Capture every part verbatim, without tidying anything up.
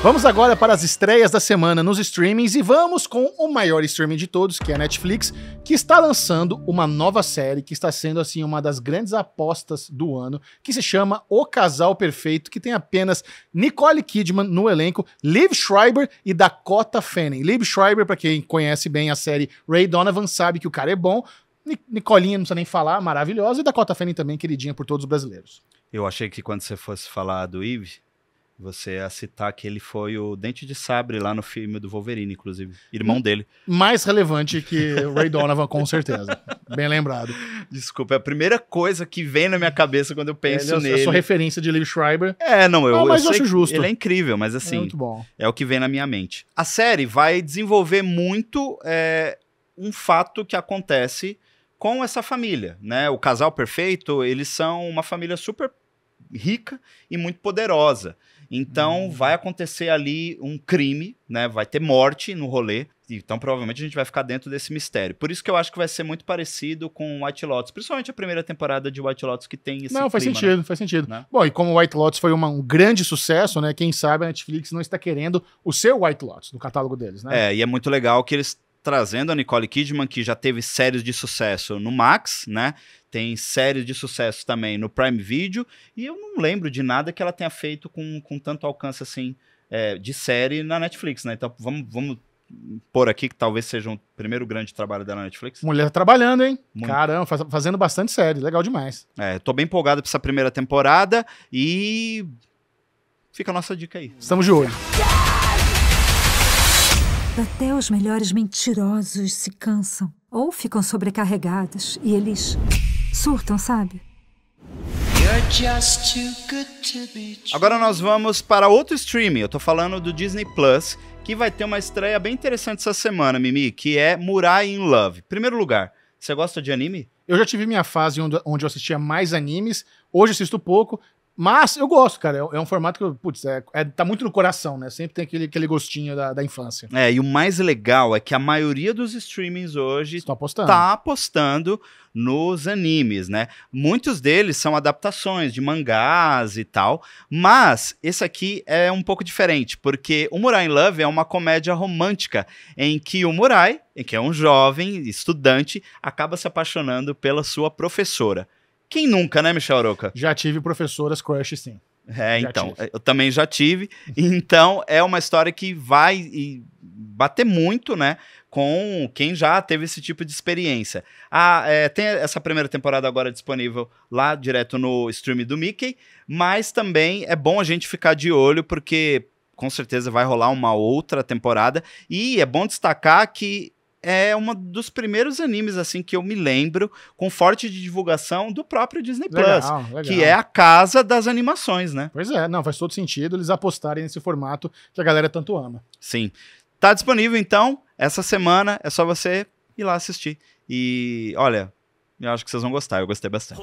Vamos agora para as estreias da semana nos streamings e vamos com o maior streaming de todos, que é a Netflix, que está lançando uma nova série que está sendo assim uma das grandes apostas do ano, que se chama O Casal Perfeito, que tem apenas Nicole Kidman no elenco, Liev Schreiber e Dakota Fanning. Liev Schreiber, para quem conhece bem a série Ray Donovan, sabe que o cara é bom. Nicolinha, não precisa nem falar, maravilhosa, e Dakota Fanning também, queridinha por todos os brasileiros. Eu achei que quando você fosse falar do Yves, você ia citar que ele foi o Dente de Sabre lá no filme do Wolverine, inclusive. Irmão dele. Mais relevante que o Ray Donovan, com certeza. Bem lembrado. Desculpa, é a primeira coisa que vem na minha cabeça quando eu penso ele, nele. A sua referência de Liev Schreiber. É, não, eu, não, mas eu, eu acho justo. Ele é incrível, mas assim, é, muito bom. É o que vem na minha mente. A série vai desenvolver muito é, um fato que acontece com essa família, né? O Casal Perfeito, eles são uma família super rica e muito poderosa. Então, hum. vai acontecer ali um crime, né? Vai ter morte no rolê. Então, provavelmente, a gente vai ficar dentro desse mistério. Por isso que eu acho que vai ser muito parecido com White Lotus. Principalmente a primeira temporada de White Lotus, que tem esse Não, faz clima, sentido, né? faz sentido. Né? Bom, e como White Lotus foi uma, um grande sucesso, né? Quem sabe a Netflix não está querendo o seu White Lotus, do catálogo deles, né? É, e é muito legal que eles trazendo a Nicole Kidman, que já teve séries de sucesso no Max, né? Tem séries de sucesso também no Prime Video, e eu não lembro de nada que ela tenha feito com, com tanto alcance assim, é, de série na Netflix, né? Então vamos, vamos pôr aqui que talvez seja o primeiro grande trabalho dela na Netflix. Mulher trabalhando, hein? Muito. Caramba, faz, fazendo bastante série, legal demais. É, tô bem empolgado pra essa primeira temporada e fica a nossa dica aí. Estamos de olho. Até os melhores mentirosos se cansam ou ficam sobrecarregados e eles surtam, sabe? Agora nós vamos para outro streaming. Eu tô falando do Disney Plus, que vai ter uma estreia bem interessante essa semana, Mimi, que é Murai in Love. Primeiro lugar, você gosta de anime? Eu já tive minha fase onde eu assistia mais animes, hoje assisto pouco. Mas eu gosto, cara. É um formato que, eu, putz, é, é, tá muito no coração, né? Sempre tem aquele, aquele gostinho da, da infância. É, e o mais legal é que a maioria dos streamings hoje Estão apostando. tá apostando nos animes, né? Muitos deles são adaptações de mangás e tal, mas esse aqui é um pouco diferente, porque o Murai in Love é uma comédia romântica em que o Murai, que é um jovem estudante, acaba se apaixonando pela sua professora. Quem nunca, né, Michel Aroca? Já tive professoras crush, sim. É, já então, tive. eu também já tive. Então, é uma história que vai bater muito, né, com quem já teve esse tipo de experiência. Ah, é, tem essa primeira temporada agora disponível lá, direto no stream do Mickey, mas também é bom a gente ficar de olho, porque com certeza vai rolar uma outra temporada. E é bom destacar que é um dos primeiros animes, assim, que eu me lembro, com forte de divulgação do próprio Disney Plus, legal, legal. que é a casa das animações, né? Pois é, não, faz todo sentido eles apostarem nesse formato que a galera tanto ama. Sim. Tá disponível, então, essa semana, é só você ir lá assistir. E, olha, eu acho que vocês vão gostar, eu gostei bastante.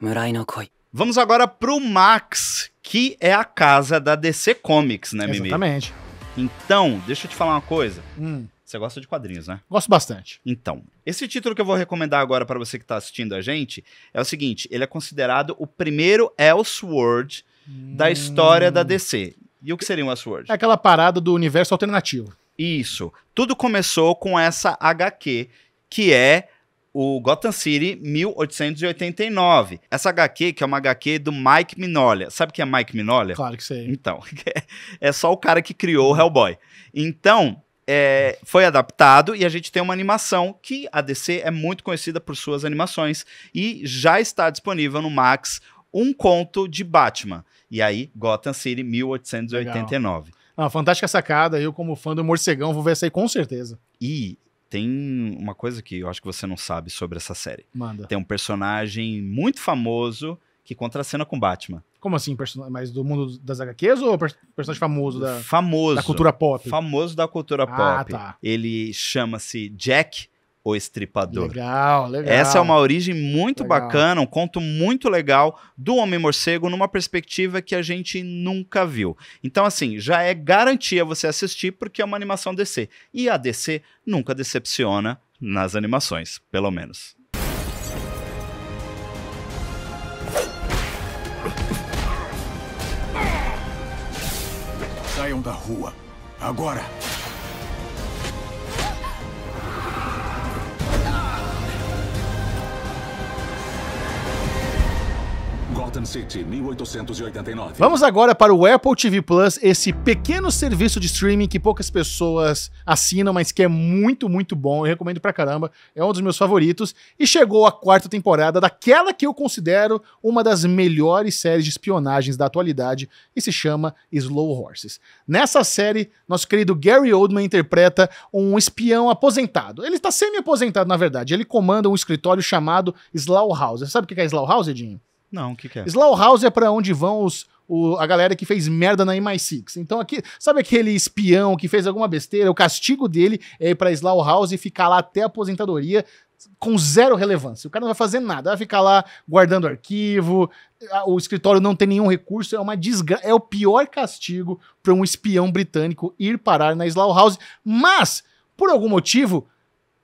Murai no koi. Vamos agora pro Max, que é a casa da D C Comics, né, Mimi? Exatamente. Então, deixa eu te falar uma coisa. Hum. Você gosta de quadrinhos, né? Gosto bastante. Então, esse título que eu vou recomendar agora para você que tá assistindo a gente é o seguinte, ele é considerado o primeiro Elseworlds hum. da história da D C. E o que seria um Elseworlds? É aquela parada do universo alternativo. Isso. Tudo começou com essa H Q, que é o Gotham City mil oitocentos e oitenta e nove. Essa H Q, que é uma H Q do Mike Mignola. Sabe quem é Mike Mignola? Claro que sei. Então, é só o cara que criou o Hellboy. Então, é, foi adaptado e a gente tem uma animação que a D C é muito conhecida por suas animações e já está disponível no Max, um conto de Batman. E aí, Gotham City mil oitocentos e oitenta e nove. Ah, fantástica sacada. Eu, como fã do morcegão, vou ver essa aí com certeza. E tem uma coisa que eu acho que você não sabe sobre essa série. Manda. Tem um personagem muito famoso que contracena com Batman. Como assim? Mas do mundo das H Qs ou per personagem famoso da, famoso da cultura pop? Famoso da cultura ah, pop. Tá. Ele chama-se Jack o Estripador. Legal, legal. Essa é uma origem muito legal. bacana, um conto muito legal do Homem-Morcego numa perspectiva que a gente nunca viu. Então, assim, já é garantia você assistir porque é uma animação D C. E a D C nunca decepciona nas animações, pelo menos. Saiam da rua. Agora! Gotham City, mil oitocentos e oitenta e nove. Vamos agora para o Apple T V Plus, esse pequeno serviço de streaming que poucas pessoas assinam, mas que é muito, muito bom. Eu recomendo pra caramba. É um dos meus favoritos. E chegou a quarta temporada daquela que eu considero uma das melhores séries de espionagens da atualidade e se chama Slow Horses. Nessa série, nosso querido Gary Oldman interpreta um espião aposentado. Ele está semi-aposentado, na verdade. Ele comanda um escritório chamado Slough House. Você sabe o que é Slough House, Edinho? Não, o que, que é? Slough House é pra onde vão os, o, a galera que fez merda na M I seis. Então, aqui, sabe aquele espião que fez alguma besteira? O castigo dele é ir pra Slough House e ficar lá até a aposentadoria com zero relevância. O cara não vai fazer nada, vai ficar lá guardando arquivo, o escritório não tem nenhum recurso, é uma desgraça. É o pior castigo pra um espião britânico ir parar na Slough House. Mas, por algum motivo,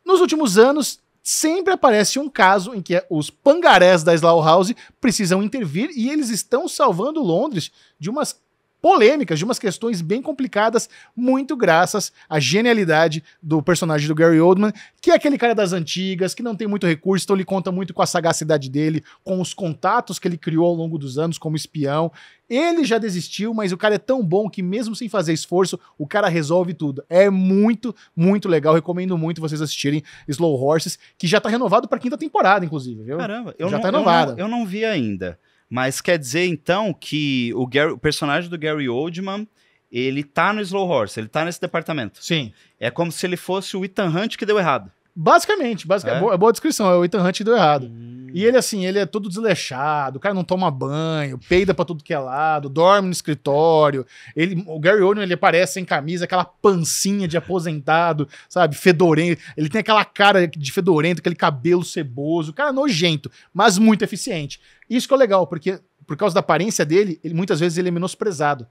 nos últimos anos sempre aparece um caso em que os pangarés da Slough House precisam intervir e eles estão salvando Londres de umas polêmicas, de umas questões bem complicadas, muito graças à genialidade do personagem do Gary Oldman, que é aquele cara das antigas, que não tem muito recurso, então ele conta muito com a sagacidade dele, com os contatos que ele criou ao longo dos anos como espião. Ele já desistiu, mas o cara é tão bom que mesmo sem fazer esforço, o cara resolve tudo. É muito, muito legal. Recomendo muito vocês assistirem Slow Horses, que já tá renovado pra quinta temporada, inclusive, viu? Caramba, eu já não, tá renovado. Eu, eu não vi ainda. Mas quer dizer, então, que o, Gary, o personagem do Gary Oldman, ele tá no Slough House, ele tá nesse departamento. Sim. É como se ele fosse o Ethan Hunt que deu errado. Basicamente, basicamente é. Boa, boa descrição, é o Ethan Hunt que deu errado. Hum. E ele, assim, ele é todo desleixado, o cara não toma banho, peida pra tudo que é lado, dorme no escritório. Ele, o Gary Oldman, ele aparece sem camisa, aquela pancinha de aposentado, sabe, fedorento. Ele tem aquela cara de fedorento, aquele cabelo ceboso, o cara é nojento, mas muito eficiente. Isso que é legal, porque por causa da aparência dele, ele, muitas vezes ele é menosprezado.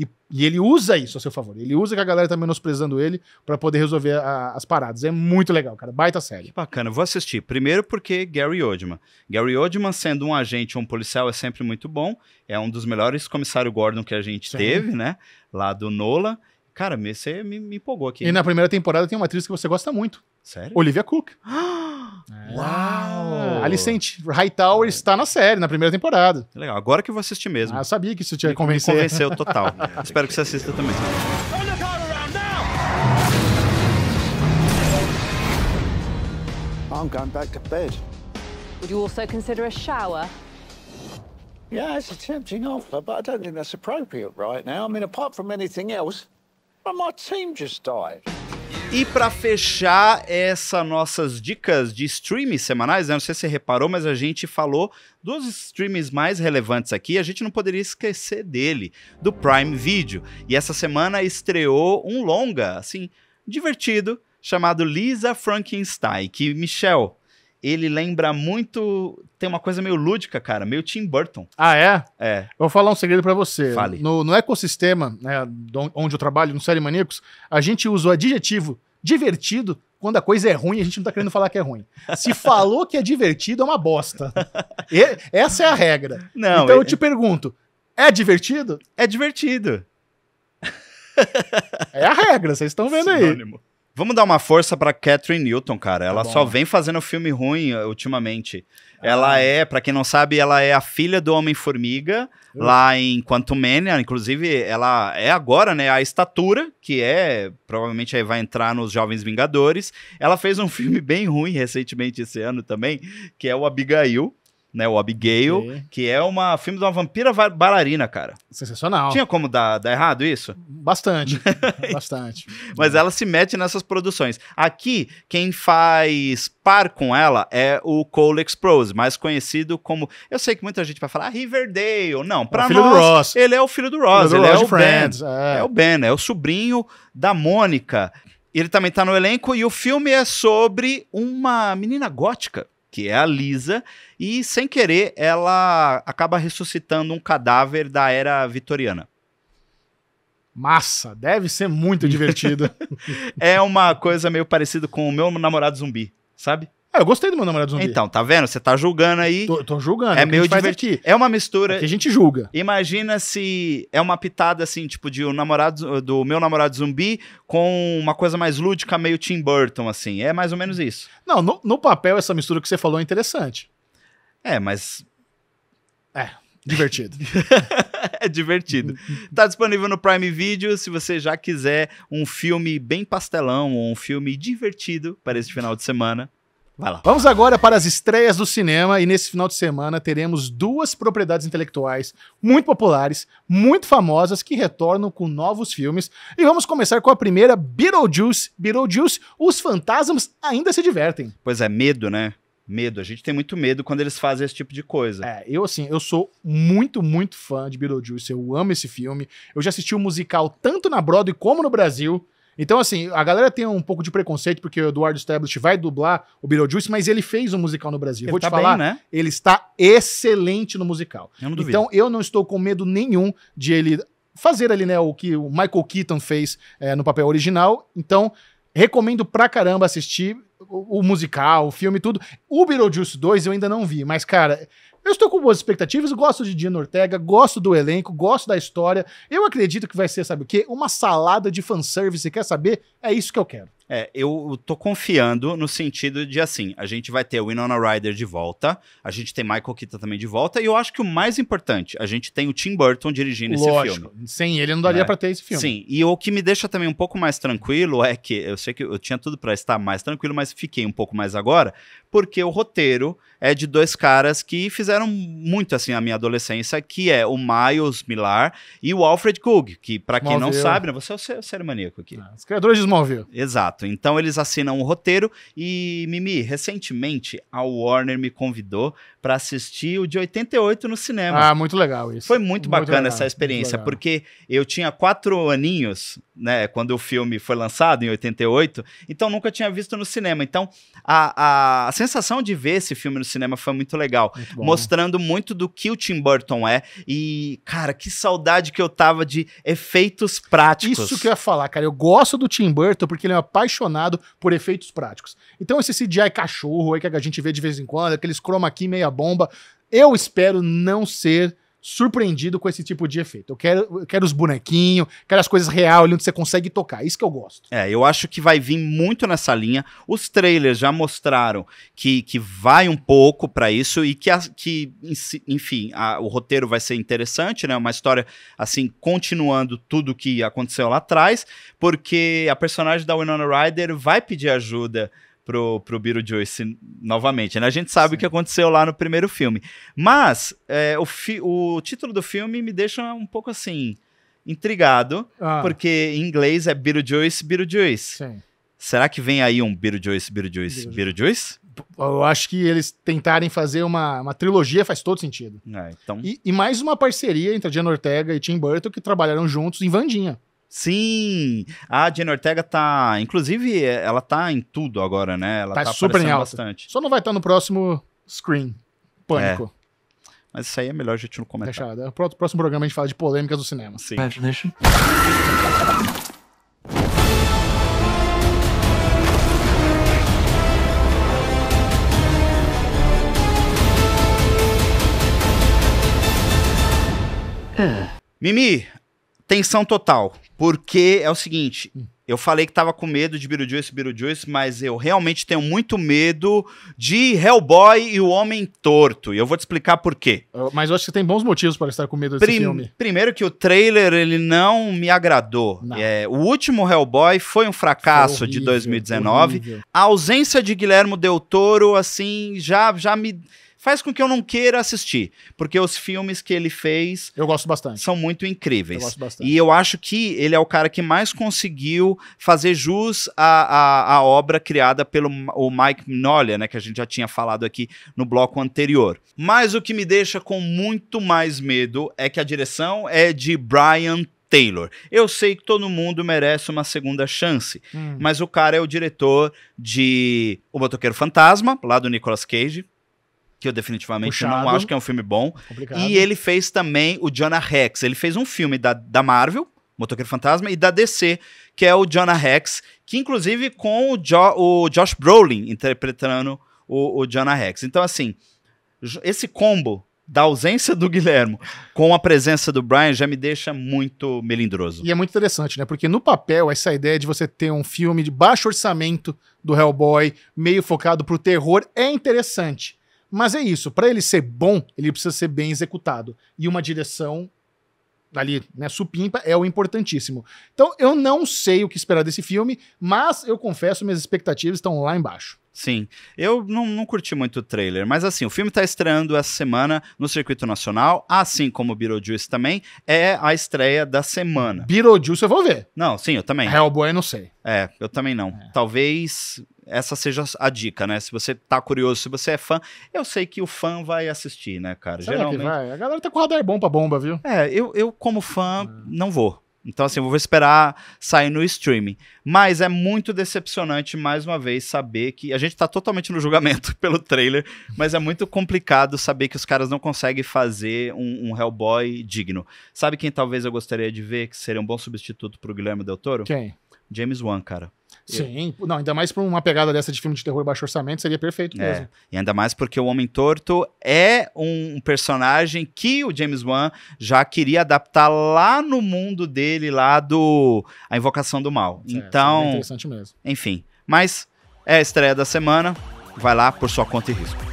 E, e ele usa isso a seu favor. Ele usa que a galera tá menosprezando ele pra poder resolver a, as paradas. É muito legal, cara. Baita série. Que bacana. Vou assistir. Primeiro porque Gary Oldman. Gary Oldman, sendo um agente ou um policial, é sempre muito bom. É um dos melhores comissário Gordon que a gente Sim. teve, né? Lá do Nola. Cara, você me, me empolgou aqui. E na primeira temporada tem uma atriz que você gosta muito. Sério? Olivia Cooke. É. Uau! A Licente Hightower é. Está na série, na primeira temporada. Legal, agora que eu vou assistir mesmo. Ah, eu sabia que isso tinha convencido. Me convenceu total. Espero que você assista também. I'm going back to bed. Would you also consider a shower? Yeah, it's a tempting offer, but I don't think that's appropriate right now. I mean, apart from anything else, my team just died. E para fechar essas nossas dicas de streaming semanais, né? Não sei se você reparou, mas a gente falou dos streams mais relevantes aqui, a gente não poderia esquecer dele, do Prime Video. E essa semana estreou um longa, assim, divertido, chamado Lisa Frankenstein, que, Michel, ele lembra muito... Tem uma coisa meio lúdica, cara, meio Tim Burton. Ah, é? É. Eu vou falar um segredo pra você. Fale. No, no ecossistema, né, onde eu trabalho, no Série Maníacos, a gente usa o adjetivo divertido quando a coisa é ruim, a gente não tá querendo falar que é ruim. Se falou que é divertido, é uma bosta. E, essa é a regra. Não, então é... eu te pergunto, é divertido? É divertido. É a regra, vocês estão vendo Sinônimo. Aí. Vamos dar uma força pra Catherine Newton, cara. Ela tá só vem fazendo filme ruim ultimamente. Ah. Ela é, pra quem não sabe, ela é a filha do Homem-Formiga, uhum. lá em Quantumania. Inclusive, ela é agora, né, a Estatura, que é, provavelmente aí vai entrar nos Jovens Vingadores. Ela fez um filme bem ruim recentemente esse ano também, que é o Abigail. Né, o Abigail, e... que é uma filme de uma vampira bailarina, cara. Sensacional. Tinha como dar, dar errado isso? Bastante, bastante. Mas ela se mete nessas produções. Aqui, quem faz par com ela é o Cole Sprouse, mais conhecido como... Eu sei que muita gente vai falar ah, Riverdale. Não, pra é nós, filho do Ross. Ele é o filho do Ross, filho do ele Ross é o Friends. Ben. É. é o Ben, é o sobrinho da Mônica. Ele também tá no elenco e o filme é sobre uma menina gótica, que é a Lisa, e sem querer ela acaba ressuscitando um cadáver da era vitoriana. Massa, deve ser muito divertido. É uma coisa meio parecida com o Meu Namorado Zumbi, sabe? Ah, eu gostei do Meu Namorado Zumbi. Então, tá vendo? Você tá julgando aí. Tô, tô julgando. É, é meio divertido. É uma mistura. É que a gente julga. Imagina se é uma pitada, assim, tipo, de o namorado, do Meu Namorado Zumbi com uma coisa mais lúdica, meio Tim Burton, assim. É mais ou menos isso. Não, no, no papel, essa mistura que você falou é interessante. É, mas... É, divertido. É divertido. Tá disponível no Prime Video, se você já quiser um filme bem pastelão, um filme divertido para esse final de semana. Vai lá. Vamos agora para as estreias do cinema, e nesse final de semana teremos duas propriedades intelectuais muito populares, muito famosas, que retornam com novos filmes. E vamos começar com a primeira, Beetlejuice. Beetlejuice, os fantasmas ainda se divertem. Pois é, medo, né? Medo, a gente tem muito medo quando eles fazem esse tipo de coisa. É, eu assim, eu sou muito, muito fã de Beetlejuice, eu amo esse filme, eu já assisti o musical tanto na Broadway como no Brasil, então assim, a galera tem um pouco de preconceito porque o Eduardo Stablish vai dublar o Beetlejuice, mas ele fez um musical no Brasil, ele vou tá te falar, bem, né? Ele está excelente no musical. Eu não duvido. Então eu não estou com medo nenhum de ele fazer ali, né, o que o Michael Keaton fez é, no papel original, então... Recomendo pra caramba assistir o, o musical, o filme e tudo. O Beetlejuice dois eu ainda não vi, mas, cara, eu estou com boas expectativas, gosto de Dino Ortega, gosto do elenco, gosto da história. Eu acredito que vai ser, sabe o quê? Uma salada de fanservice, quer saber? É isso que eu quero. É, eu tô confiando no sentido de, assim, a gente vai ter o Winona Ryder de volta, a gente tem Michael Keaton também de volta, e eu acho que o mais importante, a gente tem o Tim Burton dirigindo Lógico, esse filme. Sem ele não daria é. pra ter esse filme. Sim, e o que me deixa também um pouco mais tranquilo é que, eu sei que eu tinha tudo pra estar mais tranquilo, mas fiquei um pouco mais agora, porque o roteiro é de dois caras que fizeram muito, assim, a minha adolescência, que é o Miles Millar e o Alfred Cook, que pra quem Smallville. não sabe, né, você é o sério maníaco aqui. Ah, os criadores de Smallville. Exato. Então eles assinam o roteiro e, Mimi, recentemente a Warner me convidou para assistir o de oitenta e oito no cinema. Ah, muito legal isso. Foi muito, muito bacana legal, essa experiência, porque eu tinha quatro aninhos, né, quando o filme foi lançado em oitenta e oito, então nunca tinha visto no cinema. Então a, a, a sensação de ver esse filme no cinema foi muito legal, muito bom, mostrando muito do que o Tim Burton é. E, cara, que saudade que eu tava de efeitos práticos. Isso que eu ia falar, cara. Eu gosto do Tim Burton porque ele é uma apaixonado por efeitos práticos. Então esse C G I cachorro aí que a gente vê de vez em quando, aqueles chroma key meia bomba, eu espero não ser surpreendido com esse tipo de efeito. Eu quero, eu quero os bonequinhos, quero as coisas real, onde você consegue tocar. Isso que eu gosto. É, eu acho que vai vir muito nessa linha. Os trailers já mostraram que, que vai um pouco pra isso e que, a, que enfim, a, o roteiro vai ser interessante, né? Uma história, assim, continuando tudo que aconteceu lá atrás, porque a personagem da Winona Ryder vai pedir ajuda pro, pro Beetlejuice novamente, né? A gente sabe Sim. o que aconteceu lá no primeiro filme. Mas é, o, fi, o título do filme me deixa um pouco, assim, intrigado, ah. porque em inglês é Beetlejuice, Beetlejuice. Sim. Será que vem aí um Beetlejuice, Beetlejuice, Beetlejuice? Eu acho que eles tentarem fazer uma, uma trilogia faz todo sentido. É, então... e, e mais uma parceria entre a Jenna Ortega e Tim Burton, que trabalharam juntos em Wandinha. Sim, a Jenna Ortega tá, inclusive, ela tá em tudo agora, né? Ela tá, tá super em alta. Bastante. Só não vai estar no próximo Screen, Pânico. É. Mas isso aí é melhor a gente não comentar. Fechado. No próximo programa a gente fala de polêmicas do cinema. Sim. Imagination. Uh. Mimi, tensão total, porque é o seguinte, eu falei que tava com medo de Beetlejuice, Beetlejuice, mas eu realmente tenho muito medo de Hellboy e o Homem Torto, e eu vou te explicar por quê. Mas eu acho que tem bons motivos para estar com medo desse Prim- filme. Primeiro que o trailer, ele não me agradou. Não. É, o último Hellboy foi um fracasso, foi horrível, de dois mil e dezenove. Horrível. A ausência de Guillermo del Toro, assim, já, já me... faz com que eu não queira assistir, porque os filmes que ele fez... Eu gosto bastante. São muito incríveis. Eu gosto bastante. E eu acho que ele é o cara que mais conseguiu fazer jus à, à, à obra criada pelo o Mike Mignola, né, que a gente já tinha falado aqui no bloco anterior. Mas o que me deixa com muito mais medo é que a direção é de Brian Taylor. Eu sei que todo mundo merece uma segunda chance, hum. mas o cara é o diretor de O Motoqueiro Fantasma, lá do Nicolas Cage, que eu definitivamente Puxado. não acho que é um filme bom. Complicado. E ele fez também o Jonah Hex. Ele fez um filme da, da Marvel, Motoqueiro Fantasma, e da D C, que é o Jonah Hex, que inclusive com o, jo- o Josh Brolin interpretando o, o Jonah Hex. Então, assim, esse combo da ausência do Guilhermo com a presença do Brian já me deixa muito melindroso. E é muito interessante, né? Porque no papel, essa ideia de você ter um filme de baixo orçamento do Hellboy, meio focado pro terror, é interessante. Mas é isso, para ele ser bom, ele precisa ser bem executado. E uma direção ali, né, supimpa, é o importantíssimo. Então, eu não sei o que esperar desse filme, mas eu confesso, minhas expectativas estão lá embaixo. Sim, eu não, não curti muito o trailer, mas assim, o filme tá estreando essa semana no circuito nacional, assim como o Beetlejuice também, é a estreia da semana. Beetlejuice eu vou ver. Não, sim, eu também. Hellboy eu não sei. É, eu também não. É. Talvez essa seja a dica, né? Se você tá curioso, se você é fã, eu sei que o fã vai assistir, né, cara? Será geralmente que vai? A galera tá com o radar bom pra bomba, viu? É, eu, eu como fã, hum. não vou. Então, assim, eu vou esperar sair no streaming. Mas é muito decepcionante, mais uma vez, saber que... A gente tá totalmente no julgamento pelo trailer, mas é muito complicado saber que os caras não conseguem fazer um, um Hellboy digno. Sabe quem talvez eu gostaria de ver, que seria um bom substituto pro Guilherme Del Toro? Quem? James Wan, cara. Sim, eu... não, ainda mais por uma pegada dessa de filme de terror baixo orçamento, seria perfeito mesmo. É, e ainda mais porque o Homem Torto é um personagem que o James Wan já queria adaptar lá no mundo dele, lá do A Invocação do Mal. É, então, é interessante mesmo. Enfim, mas é a estreia da semana, vai lá por sua conta e risco.